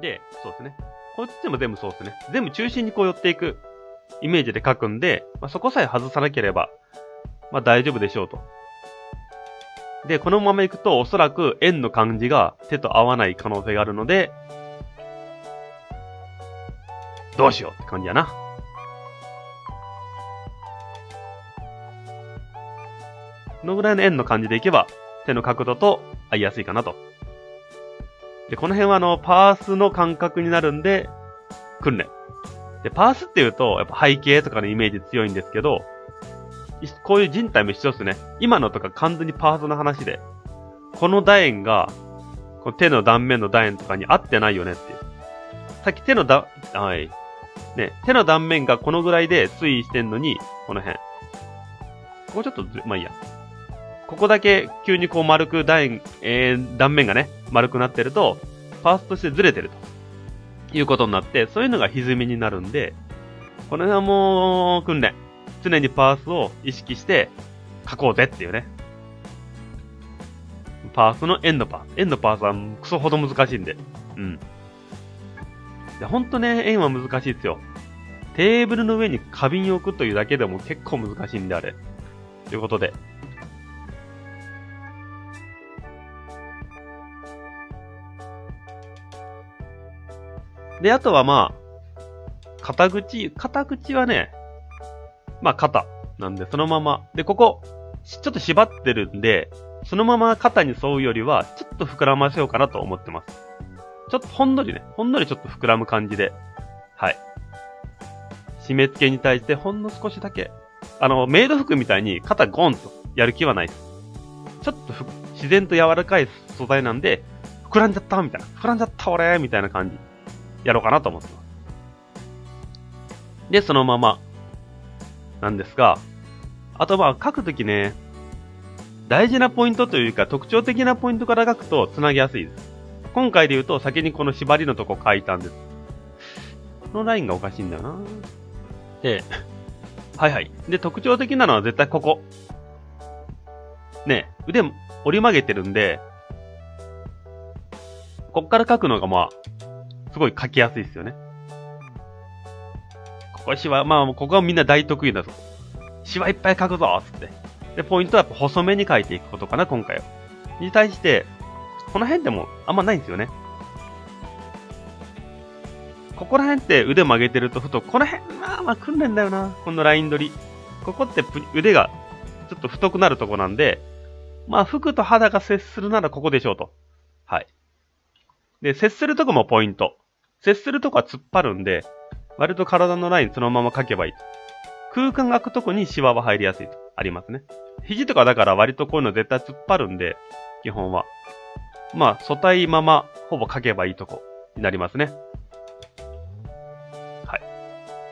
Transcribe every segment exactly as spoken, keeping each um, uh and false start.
で、そうですね。こっちでも全部そうですね。全部中心にこう寄っていくイメージで書くんで、まあ、そこさえ外さなければ、まあ大丈夫でしょうと。で、このままいくとおそらく円の感じが手と合わない可能性があるので、どうしようって感じやな。このぐらいの円の感じでいけば、手の角度と合いやすいかなと。で、この辺はあの、パースの感覚になるんで、訓練。で、パースっていうと、やっぱ背景とかのイメージ強いんですけど、こういう人体も一緒ですね。今のとか完全にパースの話で、この楕円が、この手の断面の楕円とかに合ってないよねっていう。さっき手のだ、はい。ね、手の断面がこのぐらいで推移してんのに、この辺。ここちょっとず、まあいいや。ここだけ急にこう丸く楕円、えー、断面がね、丸くなってると、パースとしてずれてるということになって、そういうのが歪みになるんで、この辺はもう訓練。常にパースを意識して書こうぜっていうね。パースの円のパース。円のパースはクソほど難しいんで。うん。いやほんとね、円は難しいですよ。テーブルの上に花瓶を置くというだけでも結構難しいんであれ。ということで。で、あとはまあ、肩口、肩口はね、まあ肩なんでそのまま。で、ここ、ちょっと縛ってるんで、そのまま肩に沿うよりは、ちょっと膨らませようかなと思ってます。ちょっとほんのりね、ほんのりちょっと膨らむ感じで、はい。締め付けに対してほんの少しだけ、あの、メイド服みたいに肩ゴンとやる気はないです。ちょっとふ自然と柔らかい素材なんで、膨らんじゃったみたいな、膨らんじゃった俺みたいな感じ。やろうかなと思ってます。で、そのまま、なんですが、あとまあ書くときね、大事なポイントというか特徴的なポイントから書くと繋ぎやすいです。今回で言うと先にこの縛りのとこ書いたんです。このラインがおかしいんだよな。で、はいはい。で、特徴的なのは絶対ここ。ね、腕折り曲げてるんで、こっから書くのがまあ、すごい書きやすいですよね。ここしわ、まあ、ここはみんな大得意だぞ。しわいっぱい書くぞつって。で、ポイントはやっぱ細めに書いていくことかな、今回は。に対して、この辺でもあんまないんですよね。ここら辺って腕曲げてるとふと、この辺、まあまあ訓練だよな、このライン取り。ここって腕がちょっと太くなるとこなんで、まあ服と肌が接するならここでしょうと。はい。で、接するとこもポイント。接するとこは突っ張るんで、割と体のラインそのまま書けばいいと。空間が空くとこにシワは入りやすいと。ありますね。肘とかだから割とこういうの絶対突っ張るんで、基本は。まあ、素体まま、ほぼ書けばいいとこになりますね。は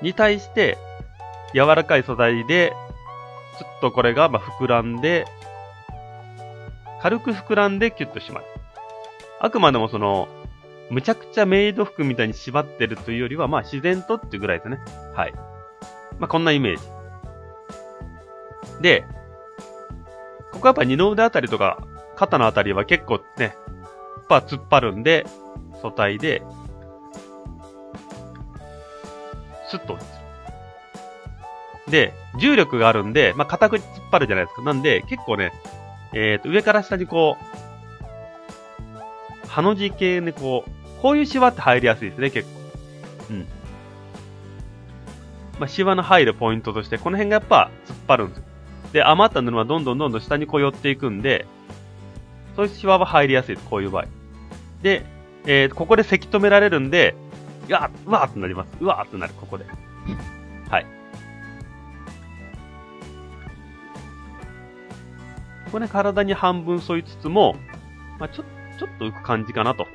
い。に対して、柔らかい素材で、ちょっとこれがまあ膨らんで、軽く膨らんでキュッとします。あくまでもその、むちゃくちゃメイド服みたいに縛ってるというよりは、まあ自然とっていうぐらいですね。はい。まあこんなイメージ。で、ここはやっぱ二の腕あたりとか、肩のあたりは結構ね、やっぱ突っ張るんで、素体で、スッと落ちる。で、重力があるんで、まあ肩口突っ張るじゃないですか。なんで、結構ね、えっと、上から下にこう、ハの字系でこう、こういうシワって入りやすいですね、結構。うん。まあ、シワの入るポイントとして、この辺がやっぱ突っ張るんですよ。で、余った布はどんどんどんどん下にこう寄っていくんで、そういうシワは入りやすいです、こういう場合。で、えー、ここでせき止められるんで、うわー、うわーってなります。うわーってなる、ここで。はい。ここね、体に半分沿いつつも、まあ、ちょっと、ちょっと浮く感じかなと。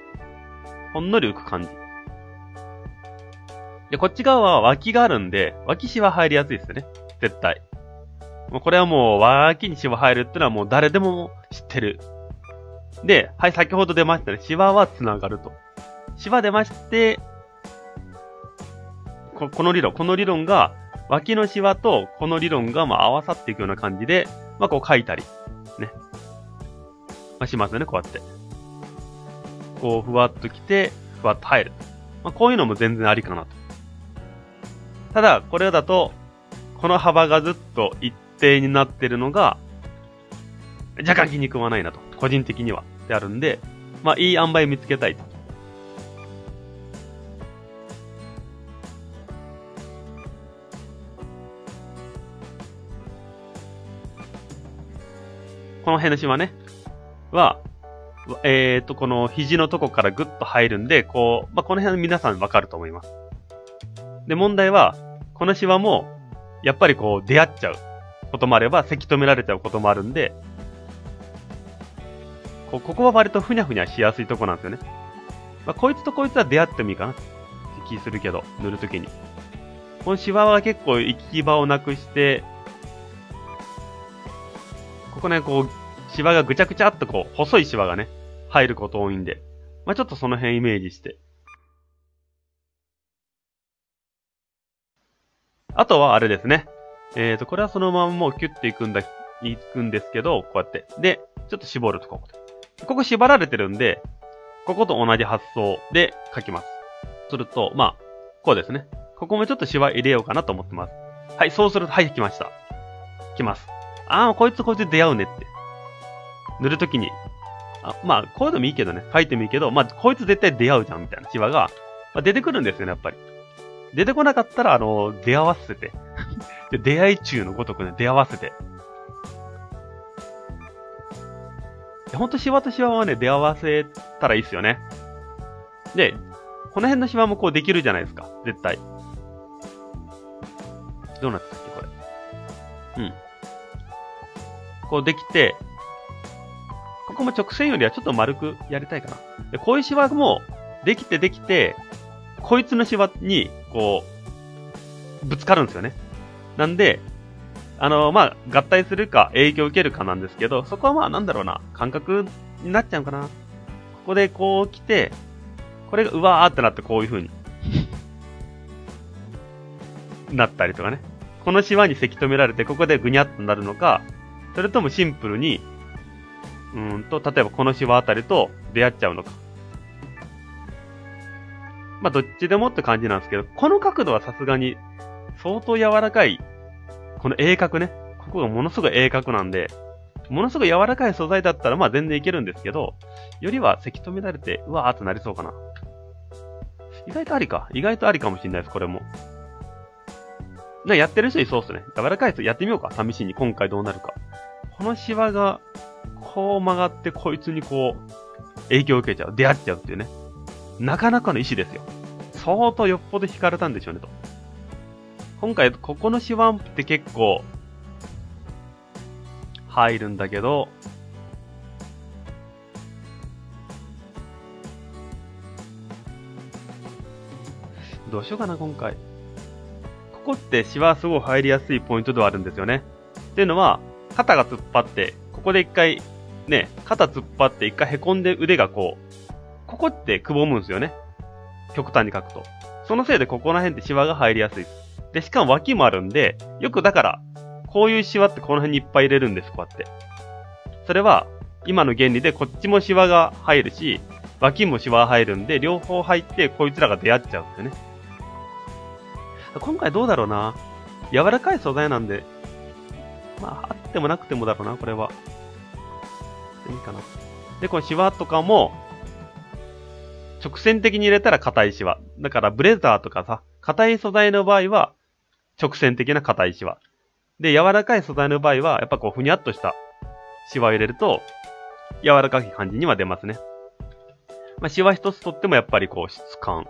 ほんのり浮く感じ。で、こっち側は脇があるんで、脇シワ入りやすいですよね。絶対。もうこれはもう脇にシワ入るってのはもう誰でも知ってる。で、はい、先ほど出ましたね。シワは繋がると。シワ出まして、こ、この理論、この理論が、脇のシワとこの理論がまあ合わさっていくような感じで、まあこう書いたり、ね。まあしますよね、こうやって。こう、ふわっと来て、ふわっと入る。まあ、こういうのも全然ありかなと。ただ、これだと、この幅がずっと一定になってるのが、若干気に食わないなと。個人的には。ってあるんで、まあ、いい塩梅見つけたいと。この辺のシワね、は、えっと、この肘のとこからグッと入るんで、こう、まあ、この辺は皆さんわかると思います。で、問題は、このシワも、やっぱりこう、出会っちゃうこともあれば、せき止められちゃうこともあるんで、こう、ここは割とふにゃふにゃしやすいとこなんですよね。まあ、こいつとこいつは出会ってもいいかなって気するけど、塗るときに。このシワは結構行き場をなくして、ここね、こう、シワがぐちゃぐちゃっとこう、細いシワがね、入ること多いんで。まぁ、あ、ちょっとその辺イメージして。あとはあれですね。えーと、これはそのままもうキュッていくんだ、いくんですけど、こうやって。で、ちょっと絞るとここ。ここ縛られてるんで、ここと同じ発想で書きます。すると、まぁ、あ、こうですね。ここもちょっとシワ入れようかなと思ってます。はい、そうすると、はい、来ました。来ます。あー、こいつこいつ出会うねって。塗るときに、あ、まあ、こういうのもいいけどね。書いてもいいけど、まあ、こいつ絶対出会うじゃん、みたいなシワが、まあ、出てくるんですよね、やっぱり。出てこなかったら、あの、出会わせて。で、出会い中のごとくね、出会わせて。ほんとシワとシワはね、出会わせたらいいっすよね。で、この辺のシワもこうできるじゃないですか、絶対。どうなったっけ、これ。うん。こうできて、ここも直線よりはちょっと丸くやりたいかな。で、こういうシワも、できてできて、こいつのシワに、こう、ぶつかるんですよね。なんで、あの、まあ、合体するか影響を受けるかなんですけど、そこはまあ、なんだろうな、感覚になっちゃうかな。ここでこう来て、これがうわーってなってこういう風になったりとかね。このシワにせき止められて、ここでぐにゃっとなるのか、それともシンプルに、うんと、例えばこのシワあたりと出会っちゃうのか。まあ、どっちでもって感じなんですけど、この角度はさすがに相当柔らかい、この鋭角ね。ここがものすごい鋭角なんで、ものすごい柔らかい素材だったらまあ全然いけるんですけど、よりはせき止められて、うわーってなりそうかな。意外とありか。意外とありかもしれないです、これも。な、やってる人いそうっすね。柔らかい人やってみようか。試しに今回どうなるか。このシワが、こう曲がって、こいつにこう、影響を受けちゃう。出会っちゃうっていうね。なかなかの意思ですよ。相当よっぽど惹かれたんでしょうね、と。今回、ここのシワって結構、入るんだけど、どうしようかな、今回。ここってシワすごい入りやすいポイントではあるんですよね。っていうのは、肩が突っ張って、ここで一回、ね、肩突っ張って一回凹んで腕がこう、ここってくぼむんですよね。極端に書くと。そのせいでここら辺ってシワが入りやすいです。で、しかも脇もあるんで、よくだから、こういうシワってこの辺にいっぱい入れるんです、こうやって。それは、今の原理でこっちもシワが入るし、脇もシワ入るんで、両方入ってこいつらが出会っちゃうんですよね。今回どうだろうな。柔らかい素材なんで、まあ、あってもなくてもだろうな、これは。いいかな。で、このシワとかも、直線的に入れたら硬いシワ。だからブレザーとかさ、硬い素材の場合は、直線的な硬いシワ。で、柔らかい素材の場合は、やっぱこう、ふにゃっとしたシワを入れると、柔らかい感じには出ますね。まあ、シワ一つとってもやっぱりこう、質感。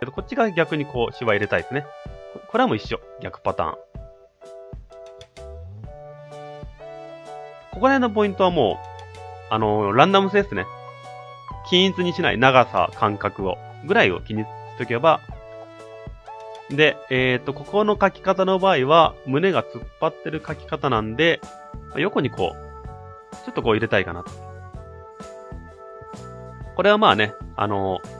けど、こっちが逆にこう、シワ入れたいですね。これはもう一緒。逆パターン。ここら辺のポイントはもう、あのー、ランダム性ですね。均一にしない長さ、間隔を、ぐらいを気にしとけば。で、えっと、ここの書き方の場合は、胸が突っ張ってる書き方なんで、横にこう、ちょっとこう入れたいかなと。これはまあね、あのー、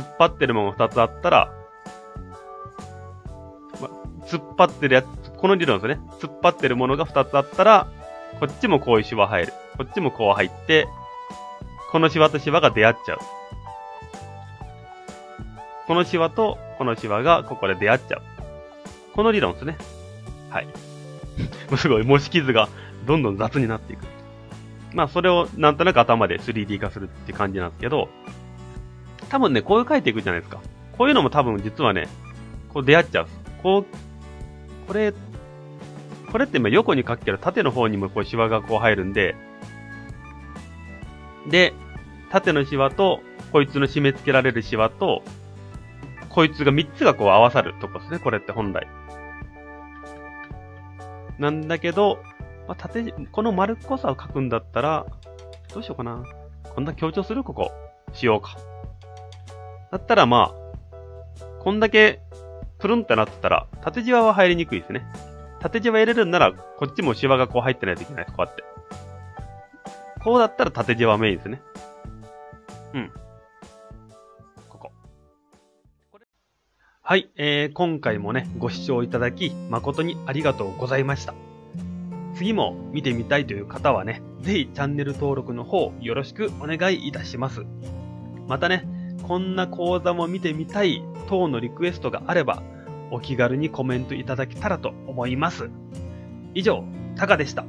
突っ張ってるものがふたつあったら、ま、突っ張ってるやつ、この理論ですね。突っ張ってるものがふたつあったら、こっちもこういうシワ入る。こっちもこう入って、このシワとシワが出会っちゃう。このシワとこのシワがここで出会っちゃう。この理論ですね。はい。すごい、模式図がどんどん雑になっていく。まあ、それをなんとなく頭で スリーディー 化するって感じなんですけど、多分ね、こういう書いていくじゃないですか。こういうのも多分実はね、こう出会っちゃう。こう、これ、これって今横に書くけど、縦の方にもこうシワがこう入るんで、で、縦のシワと、こいつの締め付けられるシワと、こいつがみっつがこう合わさるとこですね、これって本来。なんだけど、まあ、縦、この丸っこさを書くんだったら、どうしようかな。こんな強調するここ。しようか。だったらまあ、こんだけ、プルンってなってたら、縦じわは入りにくいですね。縦じわ入れるんなら、こっちもシワがこう入ってないといけないです、こうやって。こうだったら縦じわメインですね。うん。ここ。これはい、えー、今回もね、ご視聴いただき、誠にありがとうございました。次も見てみたいという方はね、ぜひチャンネル登録の方よろしくお願いいたします。またね、こんな講座も見てみたい等のリクエストがあれば、お気軽にコメントいただけたらと思います。以上、タカでした。